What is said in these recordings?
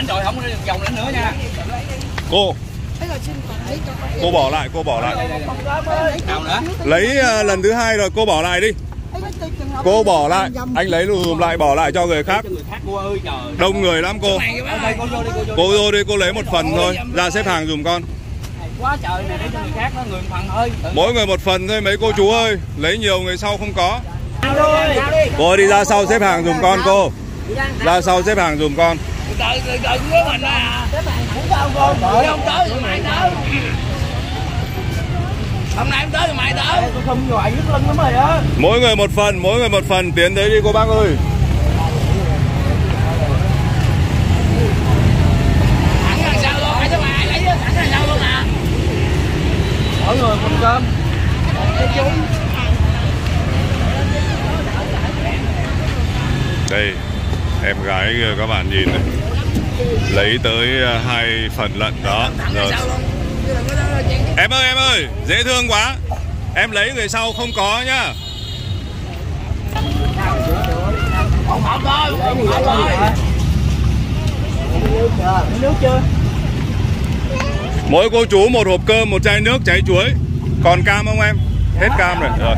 bánh rồi, không vòng lên nữa nha. Cô bỏ lại, cô bỏ lại. Lấy lần thứ hai rồi, cô bỏ lại đi. Cô bỏ lại, anh lấy dùm lại, bỏ lại cho người khác. Đông người lắm cô. Cô vô đi, cô lấy một phần thôi. Ra xếp hàng dùm con. Quá trời này, để người khác, người phần thôi. Mỗi người một phần thôi mấy cô chú ơi. Lấy nhiều người sau không có. Cô đi ra sau xếp hàng dùm con cô. Ra sau xếp hàng dùm con. Hôm nay em tới thì mày tới. Mỗi người một phần, mỗi người một phần. Tiến tới đi cô bác ơi. Thẳng đằng sau luôn, phải mày lấy thẳng đằng sau luôn à. Mỗi người một cơm. Đây, em gái các bạn nhìn này, lấy tới hai phần lận đó rồi. Em ơi, dễ thương quá. Em lấy người sau không có nhá. Mỗi cô chú một hộp cơm, một chai nước trái chuối. Còn cam không em? Hết cam rồi, rồi.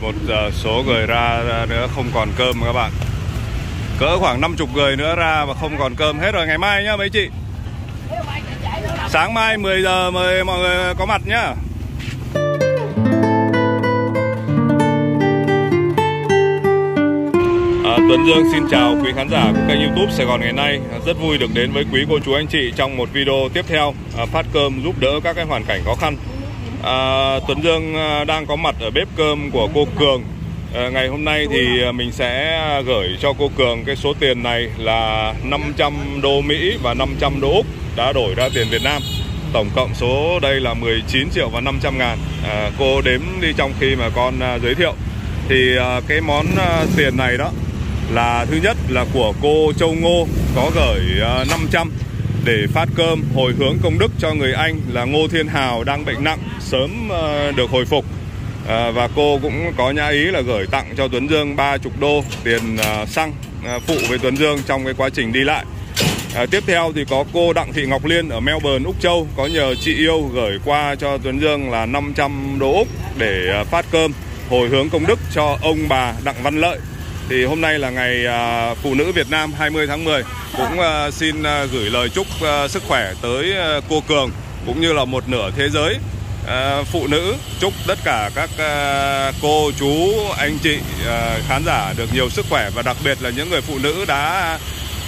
Một số người ra nữa không còn cơm các bạn. Cỡ khoảng 50 người nữa ra và không còn cơm. Hết rồi, ngày mai nhá mấy chị. Sáng mai 10 giờ mời mọi người có mặt nhá. Tuấn Dương xin chào quý khán giả của kênh YouTube Sài Gòn ngày nay. Rất vui được đến với quý cô chú anh chị trong một video tiếp theo phát cơm giúp đỡ các cái hoàn cảnh khó khăn. Tuấn Dương đang có mặt ở bếp cơm của cô Cường. Ngày hôm nay thì mình sẽ gửi cho cô Cường cái số tiền này là 500 đô Mỹ và 500 đô Úc đã đổi ra tiền Việt Nam. Tổng cộng số đây là 19 triệu và 500 ngàn. Cô đếm đi trong khi mà con giới thiệu. Thì cái món tiền này đó là thứ nhất là của cô Châu Ngô có gửi 500 để phát cơm hồi hướng công đức cho người anh là Ngô Thiên Hào đang bệnh nặng sớm được hồi phục. Và cô cũng có nhã ý là gửi tặng cho Tuấn Dương 30 đô tiền xăng phụ với Tuấn Dương trong cái quá trình đi lại. Tiếp theo thì có cô Đặng Thị Ngọc Liên ở Melbourne, Úc Châu có nhờ chị yêu gửi qua cho Tuấn Dương là 500 đô Úc để phát cơm hồi hướng công đức cho ông bà Đặng Văn Lợi. Thì hôm nay là ngày Phụ nữ Việt Nam 20 tháng 10. Cũng xin gửi lời chúc sức khỏe tới cô Cường cũng như là một nửa thế giới phụ nữ. Chúc tất cả các cô, chú, anh chị, khán giả được nhiều sức khỏe. Và đặc biệt là những người phụ nữ đã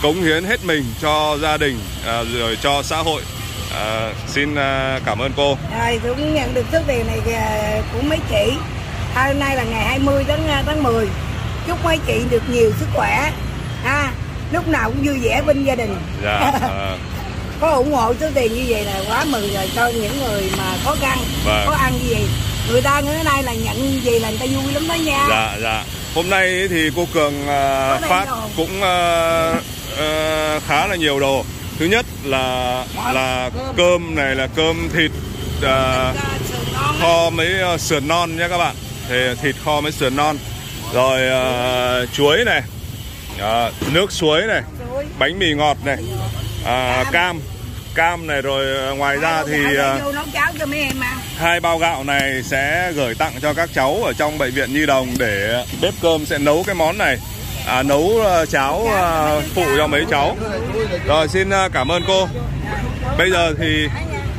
cống hiến hết mình cho gia đình rồi cho xã hội. Xin cảm ơn cô. Rồi cũng nhận được số tiền này của mấy chị. Hôm nay là ngày 20 tháng 10. Chúc mấy chị được nhiều sức khỏe, lúc nào cũng vui vẻ bên gia đình. Dạ, có ủng hộ số tiền như vậy là quá mừng rồi, cho những người mà khó khăn, vâng, có ăn gì người ta ngày nay là nhận gì là người ta vui lắm đó nha. Dạ, dạ. Hôm nay thì cô Cường phát cũng khá là nhiều đồ. Thứ nhất là cơm này là cơm thịt kho mấy sườn non nha các bạn. Thì thịt kho mấy sườn non. Rồi chuối này, nước suối này, bánh mì ngọt này, cam này, rồi ngoài ra thì 2 bao gạo này sẽ gửi tặng cho các cháu ở trong bệnh viện Nhi Đồng để bếp cơm sẽ nấu cái món này, nấu cháo phụ cho mấy cháu. Rồi xin cảm ơn cô. Bây giờ thì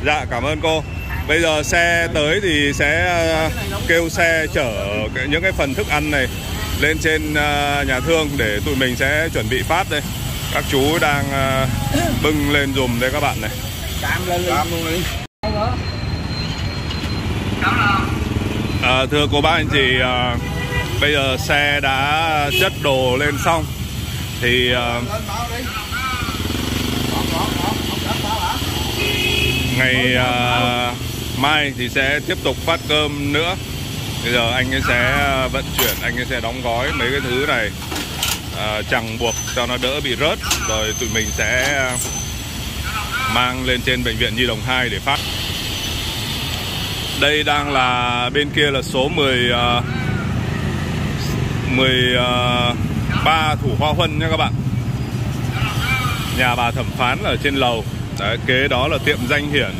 dạ cảm ơn cô. Bây giờ xe tới thì sẽ kêu xe chở những cái phần thức ăn này lên trên nhà thương để tụi mình sẽ chuẩn bị phát đây. Các chú đang bưng lên dùm đây các bạn này. Thưa cô bác anh chị, bây giờ xe đã chất đồ lên xong thì ngày mai thì sẽ tiếp tục phát cơm nữa. Bây giờ anh ấy sẽ vận chuyển, anh ấy sẽ đóng gói mấy cái thứ này chằng buộc cho nó đỡ bị rớt. Rồi tụi mình sẽ mang lên trên Bệnh viện Nhi Đồng 2 để phát. Đây đang là, bên kia là số 13 Thủ Khoa Huân nha các bạn. Nhà bà thẩm phán ở trên lầu. Đấy, kế đó là tiệm Danh Hiển,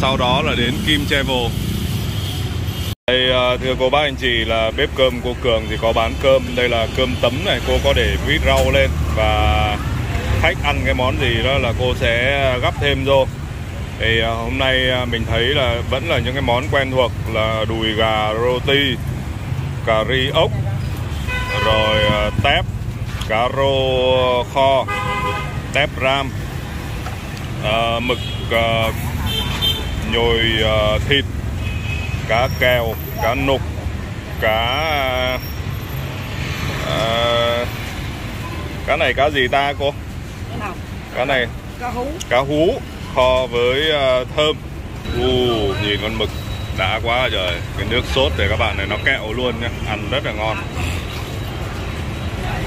sau đó là đến Kim Travel. Đây, thưa cô bác anh chị, là bếp cơm cô Cường thì có bán cơm. Đây là cơm tấm này, cô có để vít rau lên, và khách ăn cái món gì đó là cô sẽ gắp thêm vô. Thì hôm nay mình thấy là vẫn là những cái món quen thuộc là đùi gà roti, cà ri ốc, rồi tép, cá rô kho, tép ram, mực nhồi thịt, cá kèo, cá nục, cá này cá gì ta cô? Cá này cá hú kho với thơm. Nhìn con mực đã quá trời. Cái nước sốt này các bạn này nó kẹo luôn nhá, ăn rất là ngon.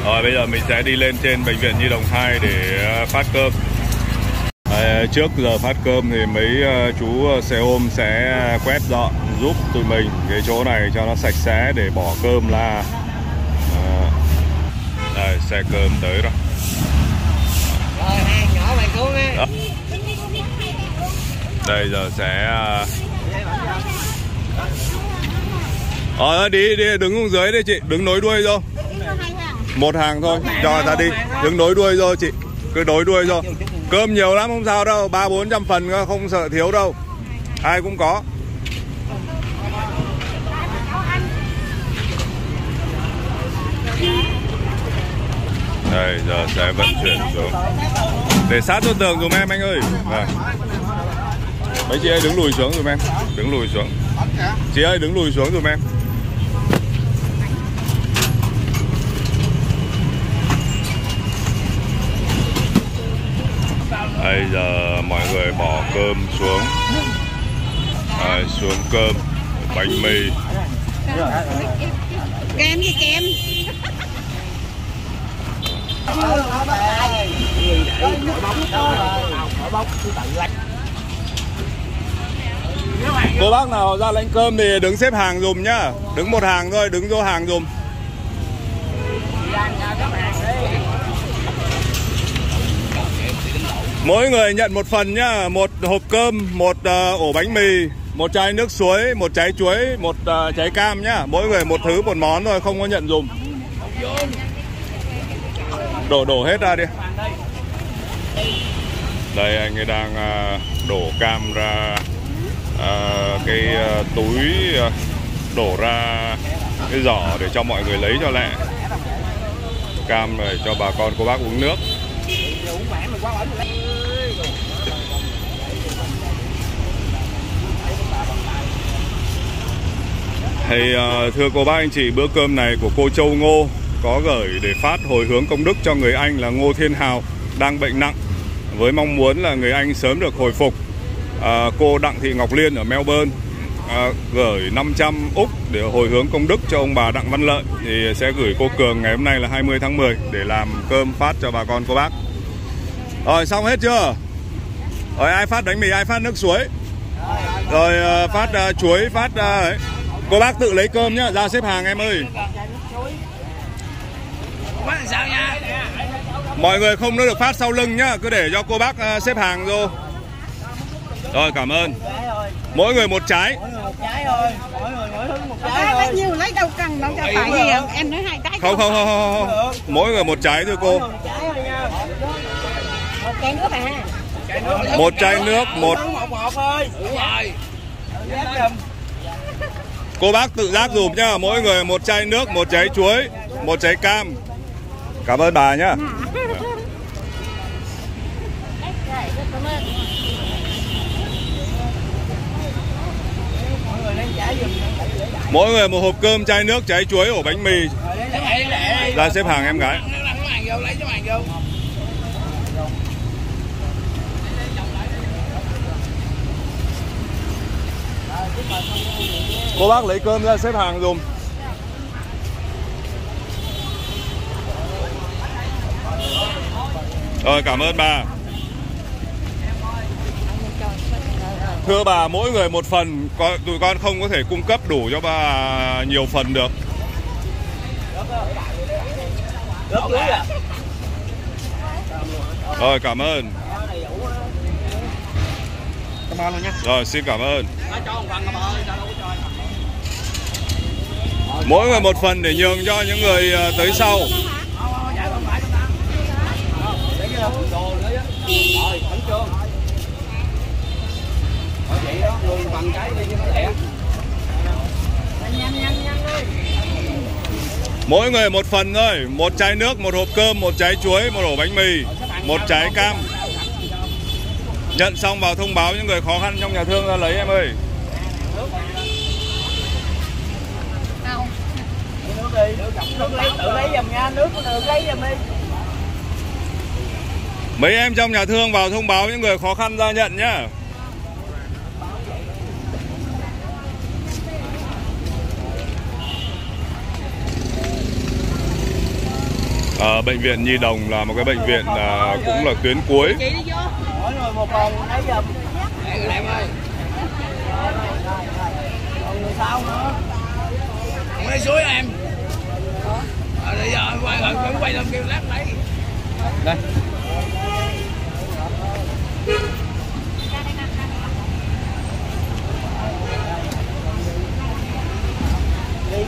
Rồi bây giờ mình sẽ đi lên trên Bệnh viện Nhi Đồng 2 để phát cơm. Trước giờ phát cơm thì mấy chú xe ôm sẽ quét dọn giúp tụi mình cái chỗ này cho nó sạch sẽ để bỏ cơm là đây, xe cơm tới rồi. Đây giờ sẽ đi đứng xuống dưới đi chị, đứng nối đuôi rồi. Một hàng thôi, cho ta đi, đứng nối đuôi rồi chị, cứ nối đuôi rồi. Cơm nhiều lắm không sao đâu, 300-400 phần không sợ thiếu đâu, ai cũng có. Đây giờ sẽ vận chuyển xuống. Để sát vô tường dùm em anh ơi. Đây. Mấy chị ơi đứng lùi xuống dùm em. Đứng lùi xuống. Chị ơi đứng lùi xuống dùm em. Bây giờ mọi người bỏ cơm xuống. Rồi, xuống cơm, bánh mì. Kem gì kem. Cô bác nào ra lãnh cơm thì đứng xếp hàng dùm nhá. Đứng một hàng thôi, đứng vô hàng dùm. Mỗi người nhận một phần nhá, một hộp cơm, một ổ bánh mì, một chai nước suối, một trái chuối, một trái cam nhá. Mỗi người một thứ một món thôi, không có nhận dùm. Đổ hết ra đi. Đây anh ấy đang đổ cam ra cái túi, đổ ra cái giỏ để cho mọi người lấy cho lẹ. Cam để cho bà con cô bác uống nước. Thì thưa cô bác anh chị, bữa cơm này của cô Châu Ngô có gửi để phát hồi hướng công đức cho người anh là Ngô Thiên Hào đang bệnh nặng, với mong muốn là người anh sớm được hồi phục. Cô Đặng Thị Ngọc Liên ở Melbourne gửi 500 Úc để hồi hướng công đức cho ông bà Đặng Văn Lợi, thì sẽ gửi cô Cường ngày hôm nay là 20 tháng 10 để làm cơm phát cho bà con cô bác. Rồi xong hết chưa? Rồi ai phát bánh mì, ai phát nước suối, rồi phát chuối, phát ấy. Cô bác tự lấy cơm nhá, ra xếp hàng em ơi. Mọi người không được phát sau lưng nhá, cứ để cho cô bác xếp hàng vô. Rồi cảm ơn. Mỗi người một trái. Không. Mỗi người một trái thôi cô. Một chai nước, một. Cô bác tự giác dùm nhá, mỗi người một chai nước, một trái chuối, một trái cam. Cảm ơn bà nhá. Mỗi người một hộp cơm, chai nước, trái chuối, ổ bánh mì. Ra xếp hàng em gái. Cô bác lấy cơm ra xếp hàng dùm. Rồi cảm ơn bà. Thưa bà, mỗi người một phần, tụi con không có thể cung cấp đủ cho bà nhiều phần được. Rồi, cảm ơn. Rồi, xin cảm ơn. Mỗi người một phần để nhường cho những người tới sau. Mỗi người một phần thôi, một chai nước, một hộp cơm, một trái chuối, một ổ bánh mì, một trái cam. Nhận xong vào thông báo những người khó khăn trong nhà thương ra lấy em ơi. Mấy em trong nhà thương vào thông báo những người khó khăn ra nhận nhá. Bệnh viện Nhi Đồng là một cái bệnh viện cũng là tuyến cuối. Đi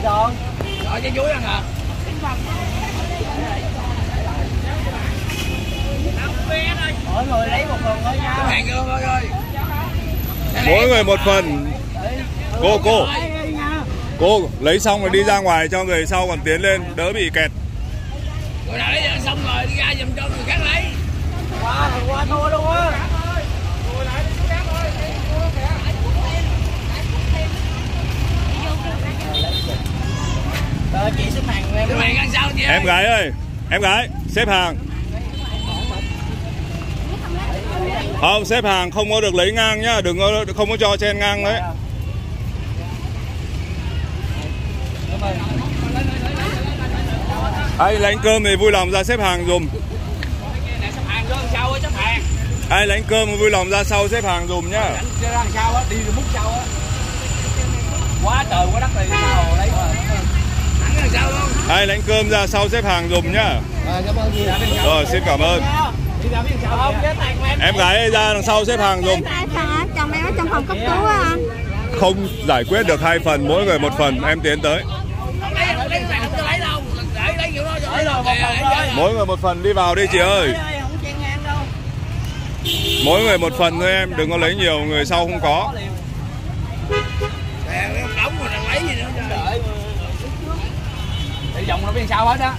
con. Rồi trái chuối ăn hả? Mỗi người lấy một phần thôi nha. Mỗi người một phần. Cô lấy xong rồi đi ra ngoài cho người sau còn tiến lên đỡ bị kẹt. Người nào lấy xong rồi đi ra dùm cho người khác lấy. Qua thua luôn á. Chị xếp hàng em sao chị? Em gái ơi, em gái xếp hàng. Không, xếp hàng không có được lấy ngang nhá, đừng có, không có cho chen ngang đấy. Ai lãnh cơm thì vui lòng ra xếp hàng dùm. Ai lãnh cơm thì vui lòng ra sau xếp hàng dùm nhá. Đi múc sau á. Quá trời quá đất thì lấy. Ai lãnh cơm ra sau xếp hàng dùm nhá. Rồi, xin cảm ơn. Em gái ra đằng sau xếp hàng dùm. Chồng em ở trong phòng cấp cứu á. Không giải quyết được hai phần, mỗi người một phần, em tiến tới. Mỗi người một phần đi vào đi chị ơi. Mỗi người một phần thôi em, đừng có lấy nhiều, người sau không có.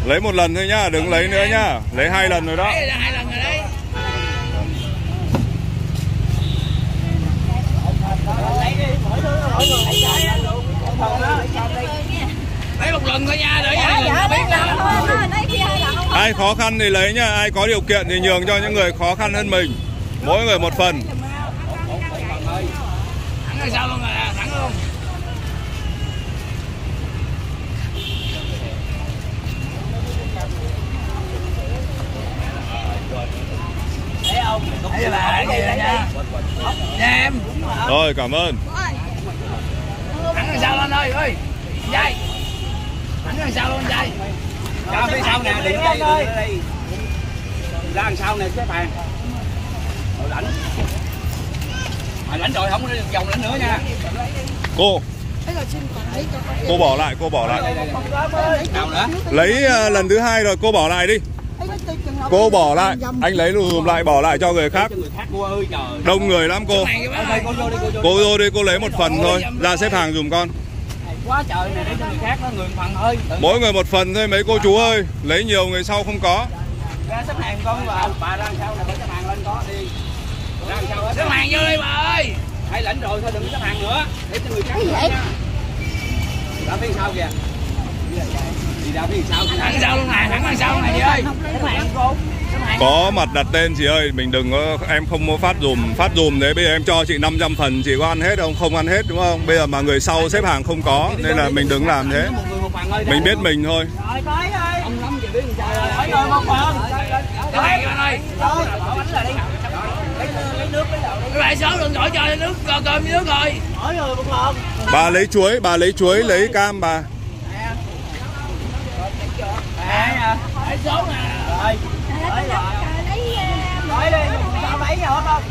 Lấy một lần thôi nhá, đừng lấy nữa nhá. Lấy hai lần rồi đó. Lấy một lần thôi nha, để ai khó khăn thì lấy nha, ai có điều kiện thì nhường cho những người khó khăn hơn mình. Mỗi người một phần. Rồi, cảm ơn. Cô bỏ lại, cô bỏ lại. Lấy lần thứ hai rồi cô bỏ lại đi. Cô bỏ lại, anh lấy dùm lại, bỏ lại cho người khác. Đông người lắm cô. Cô vô đi, cô lấy một phần thôi. Ra xếp hàng dùm con. Mỗi người một phần thôi mấy cô chú ơi. Lấy nhiều người sau không có. Ra xếp hàng con bà ra sau này, xếp hàng lên có đi. Xếp hàng vô đi bà ơi. Hãy lãnh rồi thôi đừng xếp hàng nữa. Để cho người khác nữa nha. Ra phía sau kìa. Có mặt đặt tên chị ơi, mình đừng có, em không có phát dùm đấy. Bây giờ em cho chị 500 phần, chị có ăn hết không? Không ăn hết đúng không? Bây giờ mà người sau xếp hàng không có nên là mình đừng làm thế. Mình biết mình thôi. Cái tại số đừng đổi trời nước cơm với nước rồi. Mỗi người một lon. Bà lấy chuối, lấy cam bà. Lấy số nè. Rồi. Lấy đi, bà lấy gì hết không?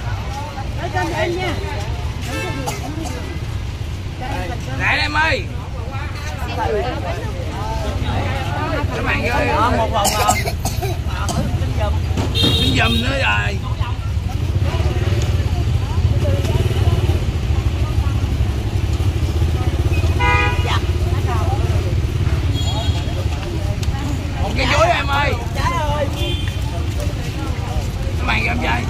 Lấy cơm đi nha. Lại em ơi. Các bạn ơi, một vòng rồi. Xin dùm nữa rồi. Một cái chuối em ơi. Các bạn gặp vậy.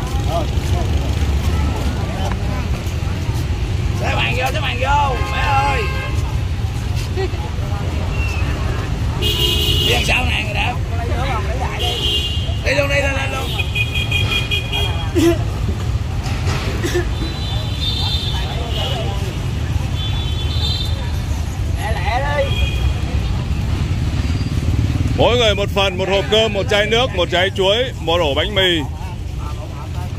Các bạn vô, mẹ ơi. Đi đằng sau nè người đã. Đi luôn, đi lên luôn. Lẹ lẹ đi. Mỗi người một phần, một hộp cơm, một chai nước, một trái chuối, một ổ bánh mì,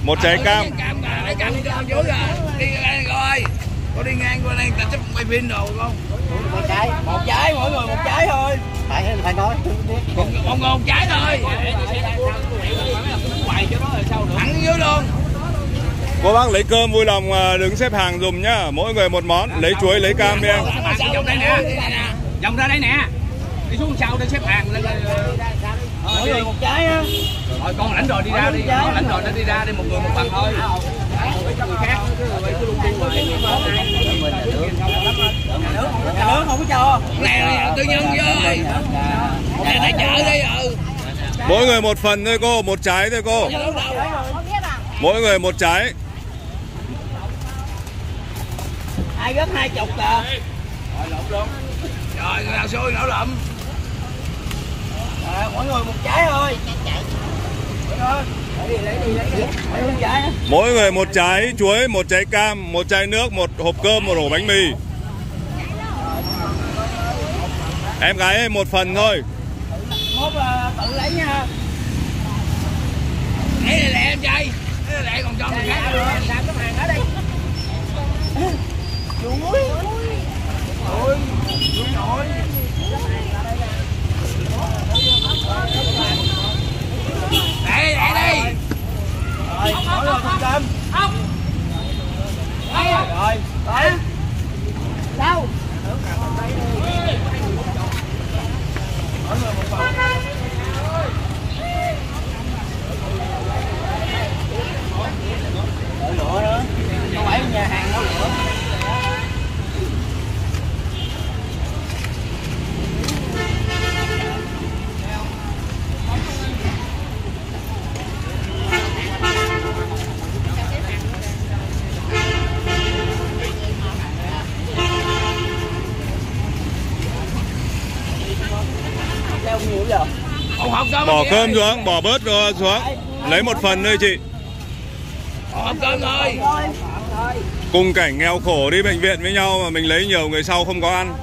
một trái cam. Cam đi cho chuối à. Đi coi. Con đi ngang qua đây ta chấp quay pin đồ không? Một trái mỗi người một trái thôi. Phải nói. Một người một trái thôi. Thẳng dưới luôn. Cô bác lấy cơm vui lòng đứng xếp hàng dùm nhá. Mỗi người một món, lấy chuối lấy cam đi em. Vòng đây nè, vòng ra đây nè. Đi xuống sau để xếp hàng lên. Mỗi người một trái á. Rồi con lãnh rồi đi ra đi. Con lãnh rồi nó đi ra đi, một người một phần thôi. Mỗi người một phần thôi cô, một trái thôi cô. Mỗi người một trái. Ai gấp 20 à? Rồi lộn luôn. Rồi người nào xui nổ lụm. Mỗi người một trái thôi. Mỗi người một trái chuối, một trái cam, một chai nước, một hộp cơm, một ổ bánh mì. Em gái một phần thôi. Mốt tự lấy nha. Lấy lẹ lẹ em trai. Lấy lẹ còn cho người khác nữa. Làm cái hàng đó đi. Chuối. Chuối nổi. Để đi. Rồi, mỗi người một cơm. Không. Rồi, tới. Đâu? Mỗi người một phần. Đổ lửa nữa. Không phải nhà hàng đổ lửa. Bỏ cơm xuống, bỏ bớt xuống. Lấy một phần thôi chị. Bỏ cơm thôi. Cùng cảnh nghèo khổ đi bệnh viện với nhau mà mình lấy nhiều người sau không có ăn.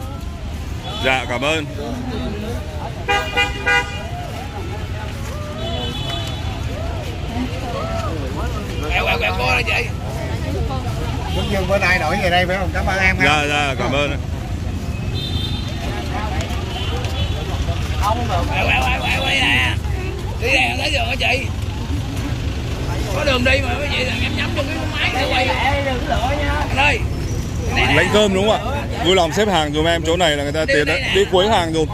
Dạ cảm ơn. Quẹo cô đây chị. Tuấn Dương bữa nay đổi về đây phải không? Cảm ơn em. Dạ dạ cảm ơn. Không được. Quay nè. Đi đèn tới đường hả chị? Có đường đi mà quý vị là em nhắm trong cái máy để quay. Đừng lựa nha. Đây. Lấy cơm đúng không ạ? Vui lòng xếp hàng dùm em, chỗ này là người ta tiền đấy. Đi cuối hàng dùm.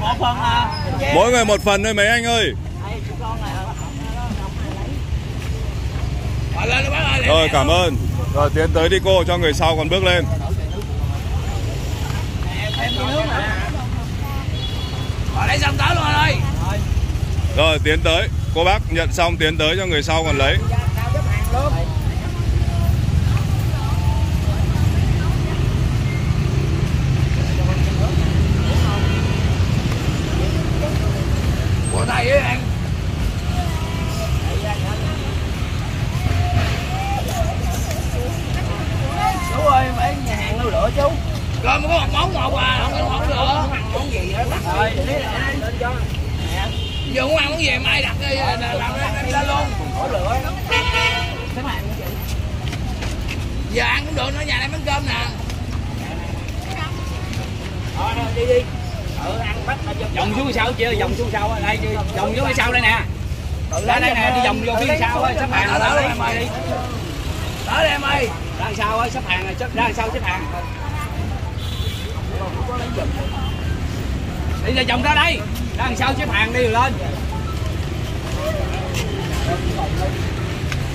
Một phần à. Mỗi người một phần thôi mấy anh ơi. Rồi cảm ơn. Rồi tiến tới đi cô cho người sau còn bước lên. Lấy xong tới luôn rồi. Rồi tiến tới. Cô bác nhận xong tiến tới cho người sau còn lấy. Của thầy ấy anh. Chú ơi, mấy nhà hàng đâu lựa chú. Rồi mà có một món một à, không lựa. Rồi, giờ muốn ăn món gì mai đặt đi, làm ra luôn. Bỏ lửa. được nữa, nhà này bánh cơm nè. Thôi đi đi. Ăn bánh vòng xuống sau chưa? Vòng xuống sau đây, vòng xuống sau đây nè. Ra đây nè, đi vòng vô phía sau ơi, sắp hàng đó em ơi đi. Đó em ơi. Ra sau ơi, sắp hàng rồi, ra sau xếp hàng. Đi ra vòng ra đây. Ra sau xếp hàng đi rồi lên.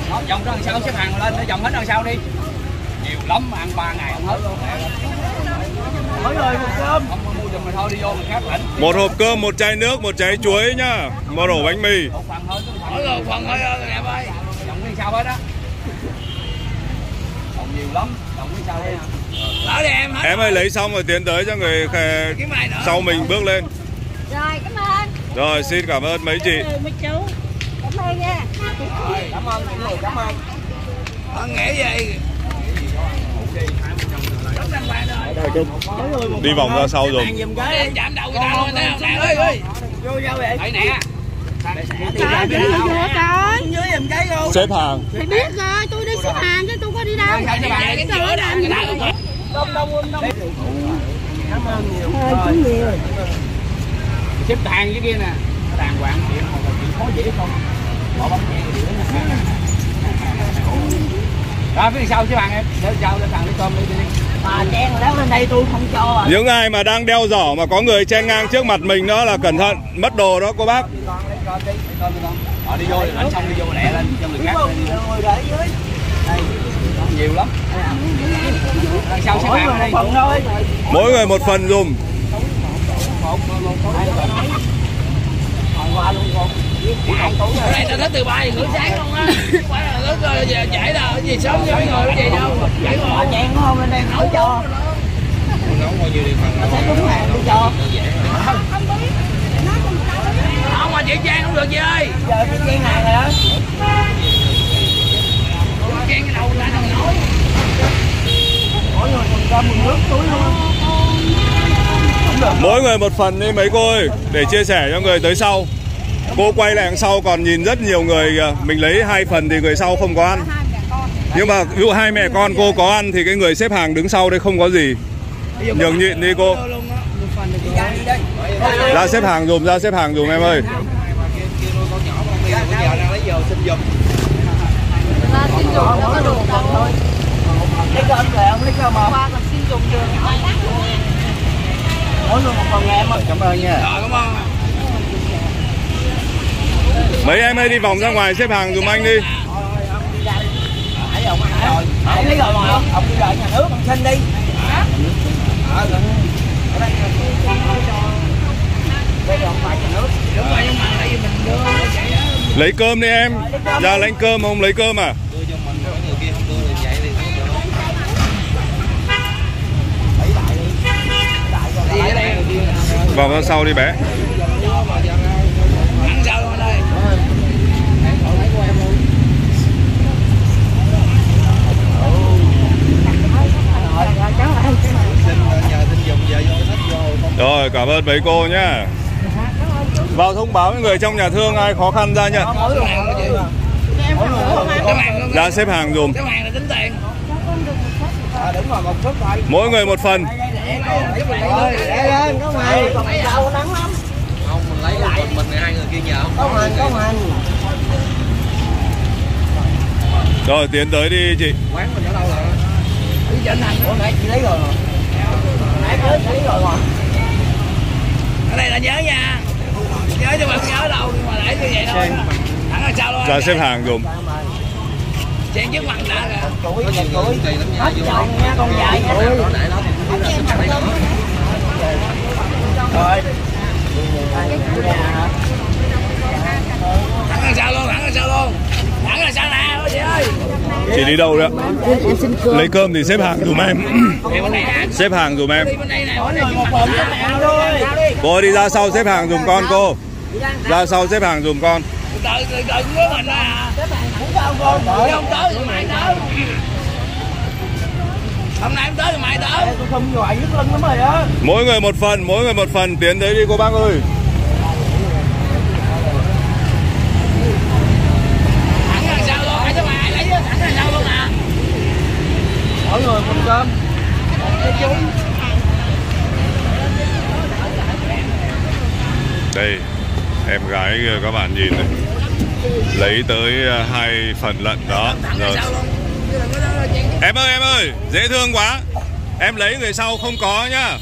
Đó, vòng ra đằng sau xếp hàng lên, để vòng hết đằng sau đi. Nhiều lắm mà ăn 3 ngày không hết luôn. Mỗi người một cơm. Không mua giùm mà thôi, đi vô mình khác lạnh. Một hộp cơm, một chai nước, một trái chuối nhá. Một rổ bánh mì. Một phần thôi, mỗi người một phần thôi em ơi. Vòng đi sau hết á. Còn nhiều lắm, vòng đi sau đây nè. Em ơi lấy xong rồi tiến tới cho người sau mình bước lên. Rồi, cảm ơn. Rồi, xin cảm ơn mấy chị. Cảm ơn nha. Rồi, cảm ơn. Con nghĩ gì? Đi vòng ra sau rồi. Chạm đầu người ta luôn nè. Vô vô vậy. Đấy nè. Xếp hàng. Mày biết rồi, tôi đi xếp hàng chứ tôi có đi đâu. Cảm ơn nhiều. Xếp hàng dưới kia nè. Đàng hoàng chuyện khó dễ không? Bỏ bóng nhẹ thì đứa nè. Đó, phía sau chứ bạn em. Để sau lên thằng lấy cơm đi đi. Mà chen léo lên đây tôi không cho à. Những ai mà đang đeo giỏ mà có người chen ngang trước mặt mình đó là cẩn thận, mất đồ đó cô bác. Lấy cơm đi, lấy cơm đi con. Họ đi vô thì đánh xong đi vô lẹ lên cho người khác lên. Để dưới. Đây, nhiều lắm. Đằng sau chứ bạn ở đây. Mỗi người một phần dùm. Qua luôn con. Ở đây tao tới từ 3 giờ rưỡi sáng luôn á. Quá là lớn rồi, giờ trễ rồi, cái gì sớm cho mấy người cái gì đâu. Trễ rồi. Nhẹn không bên đây nấu cho. Nấu bao nhiêu đi phần. Sẽ đúng hàng đi cho. Không biết. Không mà chị Trang không được chị ơi. Giờ chị Trang hàng rồi đó. Trang cái đầu ra đâu nói. Mỗi người còn cơm một nước túi luôn. Mỗi người một phần đi mấy cô ơi, để chia sẻ cho người tới sau. Cô quay lại đằng sau còn nhìn rất nhiều người, mình lấy 2 phần thì người sau không có ăn. Nhưng mà ví dụ 2 mẹ con cô có ăn thì cái người xếp hàng đứng sau đây không có gì. Nhường nhịn đi cô. Ra xếp hàng dùm, ra xếp hàng dùm em ơi. Lấy cơm rồi ông lấy cơm mà. Mỗi người một phần em ơi, cảm ơn nha. Rồi, cảm ơn. Mấy em ơi đi vòng ra ngoài xếp hàng dùm anh đi. Ông đi rồi mà ông đi đợi nhà nước ông xin đi. Lấy cơm đi em. Ra lấy cơm không lấy cơm à? Vào ra sau đi bé. Rồi cảm ơn mấy cô nhá. Vào thông báo với người trong nhà thương ai khó khăn ra nhận. Ra xếp hàng dùm. Mỗi người một phần. Không mình lấy lại mình hai người kia nhờ không. Rồi tiến tới đi chị. Quán mình ở đâu rồi? Đi trên thành. Ủa nãy chị lấy rồi. Nãy chị lấy rồi. Ở đây là nhớ nha. Nhớ cho bạn nhớ đâu mà để như vậy thôi. Thẳng là sao luôn. Ra xếp hàng dùm. Chén trước mặt đã kìa. Hết chồng nha con dạy. Rồi. Thẳng ra sao luôn, thẳng ra sao luôn. Thẳng ra sao nè, chị ơi. Chị đi đâu đấy ạ? Lấy cơm thì xếp hàng dùm em. Xếp hàng dùm em. Cô đi ra sau xếp hàng dùm con cô. Ra sau xếp hàng dùm con. Đợi với mình à. Không tới thì mày tới. Hôm nay em tới thì mày tới. Tôi không nhòi nhức lưng lắm rồi á. Mỗi người một phần tiến tới đi cô bác ơi. Thẳng ra sao luôn, hãy cho mày lấy chứ, thẳng ra sao luôn à. Mỗi người Đây, em gái các bạn nhìn này, lấy tới 2 phần lận đó rồi. Em ơi, dễ thương quá. Em lấy người sau không có nhá.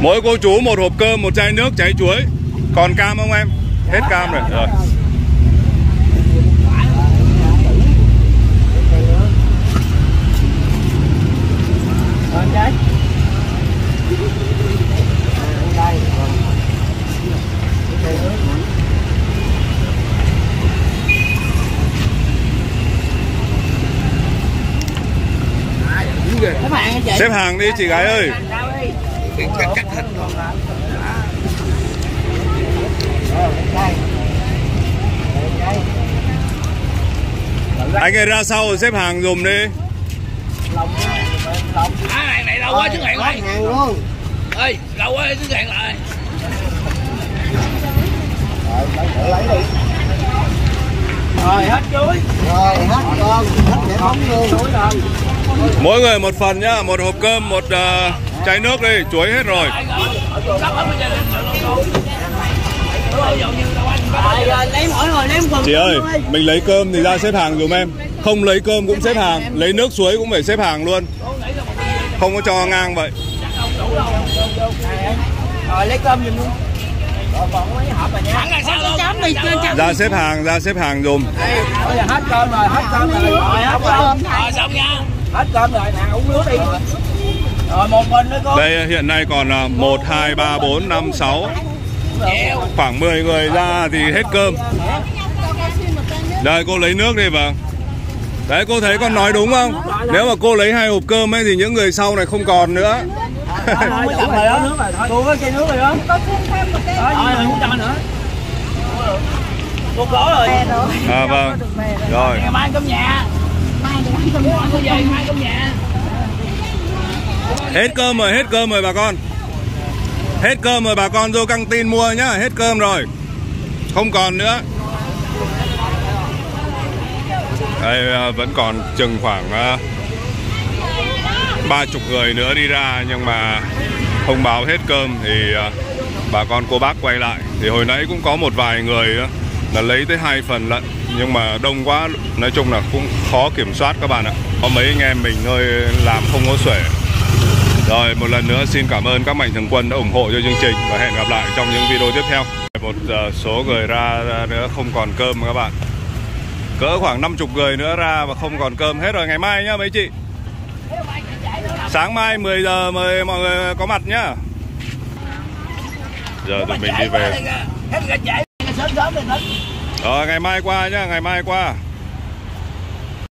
Mỗi cô chú một hộp cơm, một chai nước trái chuối. Còn cam không em? Hết cam rồi, rồi. Xếp hàng đi chị gái ơi. Anh ấy ra sau xếp hàng dùm đi. Hàng này lâu quá chứ hàng ơi. Ê, lâu quá chứ hàng lại. Lấy đi. Rồi hết chuối. Rồi hết con, hết để bóng luôn. Mỗi người một phần nhá, một hộp cơm, một chai nước đi, chuối hết rồi. Chị ơi, mình lấy cơm thì ra xếp hàng dùm em. Không lấy cơm cũng xếp hàng, lấy nước suối cũng phải xếp hàng luôn. Không có cho ngang vậy. Rồi lấy cơm dùm luôn. Ra xếp hàng, dùm. Hết cơm rồi, hết cơm rồi, nè, uống nước đi. Rồi một mình nữa cô. Đây hiện nay còn 1, 2, 3, 4, 5, 6. Khoảng 10 người ra thì hết cơm. Đây cô lấy nước đi vào. Đấy cô thấy con nói đúng không? Nếu mà cô lấy 2 hộp cơm ấy thì những người sau này không còn nữa. Cô có chai nước rồi đó. Cô có rồi. À vâng. Rồi. Mai ăn cơm nhà. Hết cơm rồi, bà con. Hết cơm rồi bà con vô căng tin mua nhá, hết cơm rồi. Không còn nữa. Đây vẫn còn chừng khoảng 30 người nữa đi ra, nhưng mà thông báo hết cơm thì bà con cô bác quay lại. Thì hồi nãy cũng có một vài người là lấy tới 2 phần lận, nhưng mà đông quá, nói chung là cũng khó kiểm soát các bạn ạ. Có mấy anh em mình thôi làm không có xuể. Rồi một lần nữa xin cảm ơn các mạnh thường quân đã ủng hộ cho chương trình và hẹn gặp lại trong những video tiếp theo. Một số người ra nữa không còn cơm các bạn. Cỡ khoảng 50 người nữa ra và không còn cơm hết rồi. Ngày mai nhá mấy chị. Sáng mai 10 giờ mời mọi người có mặt nhá. Giờ tụi mình đi về. Rồi ngày mai qua nhá,